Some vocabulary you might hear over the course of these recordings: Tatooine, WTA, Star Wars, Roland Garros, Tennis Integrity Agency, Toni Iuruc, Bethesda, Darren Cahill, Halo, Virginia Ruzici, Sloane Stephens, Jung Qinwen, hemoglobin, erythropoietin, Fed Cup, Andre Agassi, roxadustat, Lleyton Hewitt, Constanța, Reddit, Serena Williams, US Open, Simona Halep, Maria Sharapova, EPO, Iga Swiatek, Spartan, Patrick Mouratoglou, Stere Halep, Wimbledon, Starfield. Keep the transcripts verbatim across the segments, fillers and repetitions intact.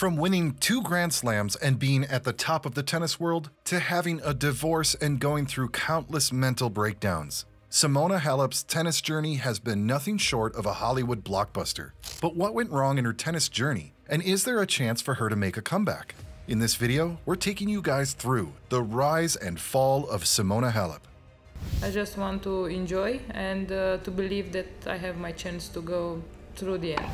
From winning two Grand Slams and being at the top of the tennis world, to having a divorce and going through countless mental breakdowns, Simona Halep's tennis journey has been nothing short of a Hollywood blockbuster. But what went wrong in her tennis journey, and is there a chance for her to make a comeback? In this video, we're taking you guys through the rise and fall of Simona Halep. I just want to enjoy and uh, to believe that I have my chance to go through the end.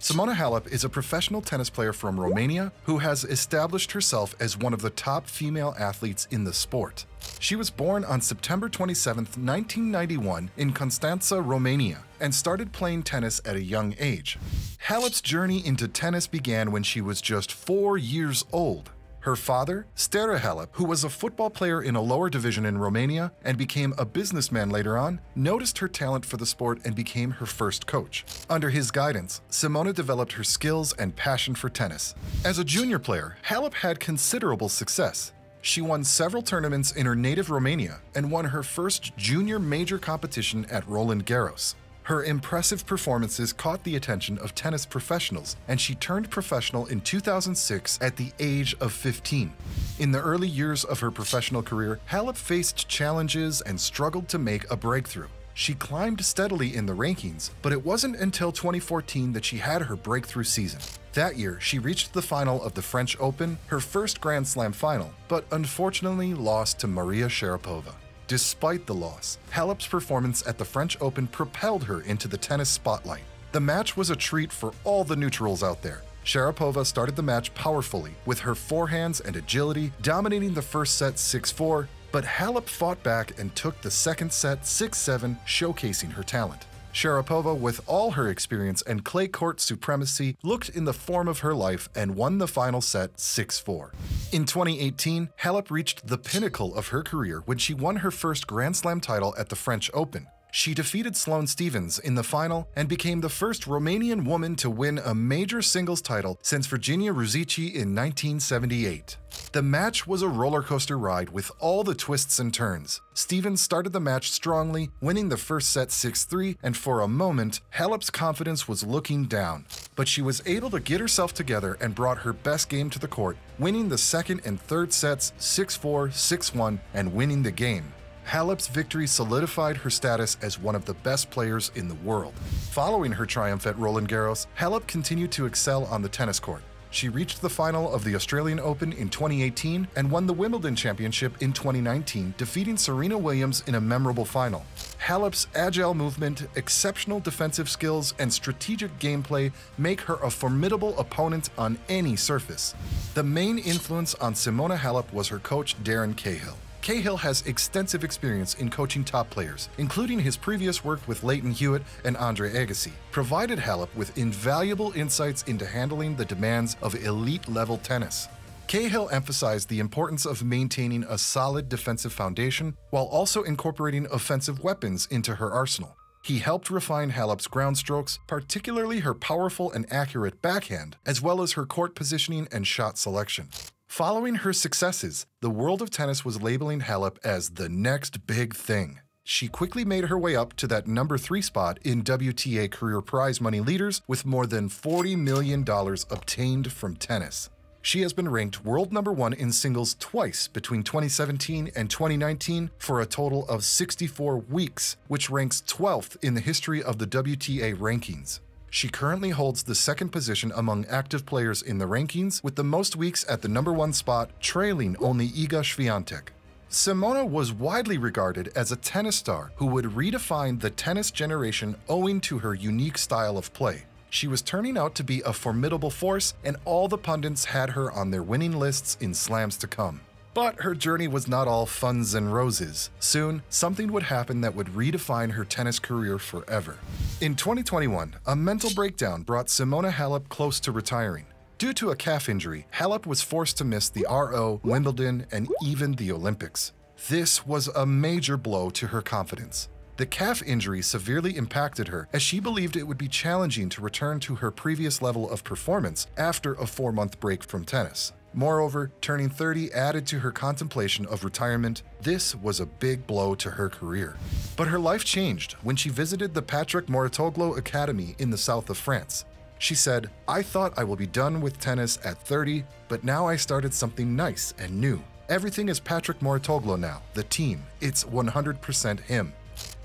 Simona Halep is a professional tennis player from Romania who has established herself as one of the top female athletes in the sport. She was born on September twenty-seventh, nineteen ninety-one in Constanța, Romania, and started playing tennis at a young age. Halep's journey into tennis began when she was just four years old. Her father, Stere Halep, who was a football player in a lower division in Romania and became a businessman later on, noticed her talent for the sport and became her first coach. Under his guidance, Simona developed her skills and passion for tennis. As a junior player, Halep had considerable success. She won several tournaments in her native Romania and won her first junior major competition at Roland Garros. Her impressive performances caught the attention of tennis professionals, and she turned professional in two thousand six at the age of fifteen. In the early years of her professional career, Halep faced challenges and struggled to make a breakthrough. She climbed steadily in the rankings, but it wasn't until twenty fourteen that she had her breakthrough season. That year, she reached the final of the French Open, her first Grand Slam final, but unfortunately lost to Maria Sharapova. Despite the loss, Halep's performance at the French Open propelled her into the tennis spotlight. The match was a treat for all the neutrals out there. Sharapova started the match powerfully, with her forehands and agility, dominating the first set six four, but Halep fought back and took the second set six seven, showcasing her talent. Sharapova, with all her experience and clay court supremacy, looked in the form of her life and won the final set six four. In twenty eighteen, Halep reached the pinnacle of her career when she won her first Grand Slam title at the French Open. She defeated Sloane Stephens in the final and became the first Romanian woman to win a major singles title since Virginia Ruzici in nineteen seventy-eight. The match was a roller coaster ride with all the twists and turns. Stephens started the match strongly, winning the first set six three, and for a moment, Halep's confidence was looking down. But she was able to get herself together and brought her best game to the court, winning the second and third sets six four, six one, and winning the game. Halep's victory solidified her status as one of the best players in the world. Following her triumph at Roland Garros, Halep continued to excel on the tennis court. She reached the final of the Australian Open in twenty eighteen and won the Wimbledon Championship in twenty nineteen, defeating Serena Williams in a memorable final. Halep's agile movement, exceptional defensive skills, and strategic gameplay make her a formidable opponent on any surface. The main influence on Simona Halep was her coach, Darren Cahill. Cahill has extensive experience in coaching top players, including his previous work with Lleyton Hewitt and Andre Agassi, provided Halep with invaluable insights into handling the demands of elite-level tennis. Cahill emphasized the importance of maintaining a solid defensive foundation while also incorporating offensive weapons into her arsenal. He helped refine Halep's ground strokes, particularly her powerful and accurate backhand, as well as her court positioning and shot selection. Following her successes, the world of tennis was labeling Halep as the next big thing. She quickly made her way up to that number three spot in W T A career prize money leaders with more than forty million dollars obtained from tennis. She has been ranked world number one in singles twice between twenty seventeen and twenty nineteen for a total of sixty-four weeks, which ranks twelfth in the history of the W T A rankings. She currently holds the second position among active players in the rankings, with the most weeks at the number one spot, trailing only Iga Swiatek. Simona was widely regarded as a tennis star who would redefine the tennis generation owing to her unique style of play. She was turning out to be a formidable force, and all the pundits had her on their winning lists in slams to come. But her journey was not all funs and roses. Soon, something would happen that would redefine her tennis career forever. In twenty twenty-one, a mental breakdown brought Simona Halep close to retiring. Due to a calf injury, Halep was forced to miss the R O, Wimbledon, and even the Olympics. This was a major blow to her confidence. The calf injury severely impacted her, as she believed it would be challenging to return to her previous level of performance after a four-month break from tennis. Moreover, turning thirty added to her contemplation of retirement. This was a big blow to her career. But her life changed when she visited the Patrick Mouratoglou Academy in the south of France. She said, "I thought I will be done with tennis at thirty, but now I started something nice and new. Everything is Patrick Mouratoglou now, the team. It's one hundred percent him."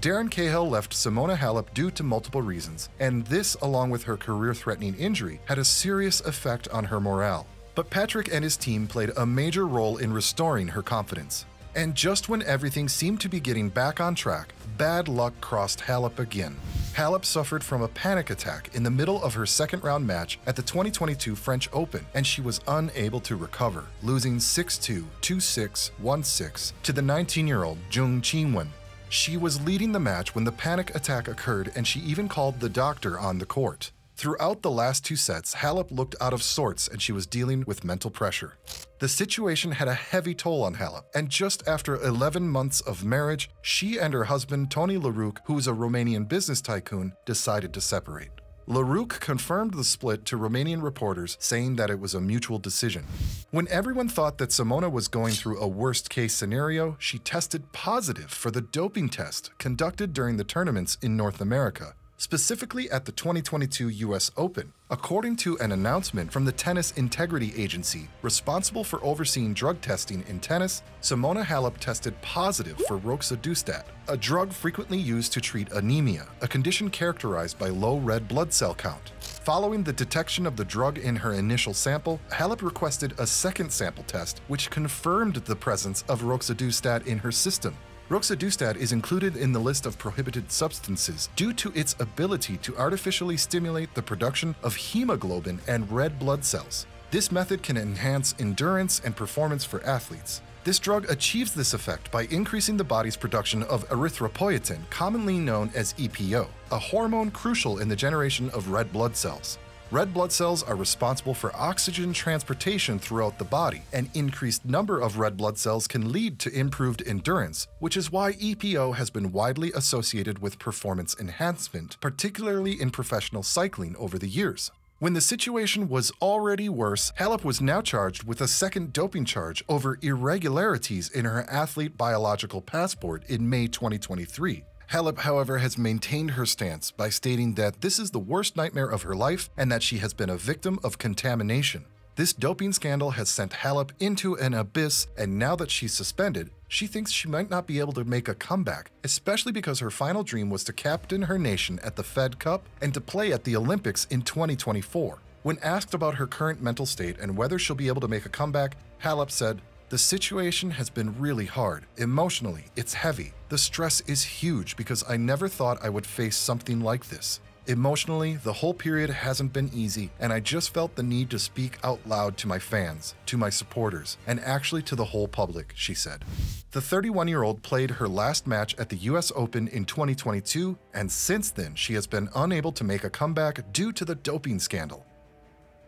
Darren Cahill left Simona Halep due to multiple reasons, and this, along with her career-threatening injury, had a serious effect on her morale. But Patrick and his team played a major role in restoring her confidence. And just when everything seemed to be getting back on track, bad luck crossed Halep again. Halep suffered from a panic attack in the middle of her second-round match at the twenty twenty-two French Open, and she was unable to recover, losing six two, two six, one six to the nineteen-year-old Jung Qinwen. She was leading the match when the panic attack occurred, and she even called the doctor on the court. Throughout the last two sets, Halep looked out of sorts and she was dealing with mental pressure. The situation had a heavy toll on Halep, and just after eleven months of marriage, she and her husband Toni Iuruc, who is a Romanian business tycoon, decided to separate. Iuruc confirmed the split to Romanian reporters, saying that it was a mutual decision. When everyone thought that Simona was going through a worst-case scenario, she tested positive for the doping test conducted during the tournaments in North America, specifically at the twenty twenty-two U S Open, according to an announcement from the Tennis Integrity Agency responsible for overseeing drug testing in tennis. Simona Halep tested positive for roxadustat, a drug frequently used to treat anemia, a condition characterized by low red blood cell count. Following the detection of the drug in her initial sample, Halep requested a second sample test, which confirmed the presence of roxadustat in her system. Roxadustat is included in the list of prohibited substances due to its ability to artificially stimulate the production of hemoglobin and red blood cells. This method can enhance endurance and performance for athletes. This drug achieves this effect by increasing the body's production of erythropoietin, commonly known as E P O, a hormone crucial in the generation of red blood cells. Red blood cells are responsible for oxygen transportation throughout the body. An increased number of red blood cells can lead to improved endurance, which is why E P O has been widely associated with performance enhancement, particularly in professional cycling over the years. When the situation was already worse, Halep was now charged with a second doping charge over irregularities in her athlete biological passport in May twenty twenty-three. Halep, however, has maintained her stance by stating that this is the worst nightmare of her life and that she has been a victim of contamination. This doping scandal has sent Halep into an abyss, and now that she's suspended, she thinks she might not be able to make a comeback, especially because her final dream was to captain her nation at the Fed Cup and to play at the Olympics in twenty twenty-four. When asked about her current mental state and whether she'll be able to make a comeback, Halep said, "The situation has been really hard. Emotionally, it's heavy. The stress is huge because I never thought I would face something like this. Emotionally, the whole period hasn't been easy, and I just felt the need to speak out loud to my fans, to my supporters, and actually to the whole public," she said. The thirty-one-year-old played her last match at the U S Open in twenty twenty-two, and since then she has been unable to make a comeback due to the doping scandal.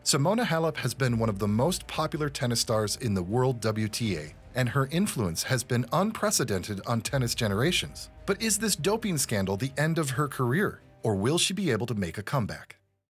Simona Halep has been one of the most popular tennis stars in the World W T A, and her influence has been unprecedented on tennis generations. But is this doping scandal the end of her career, or will she be able to make a comeback?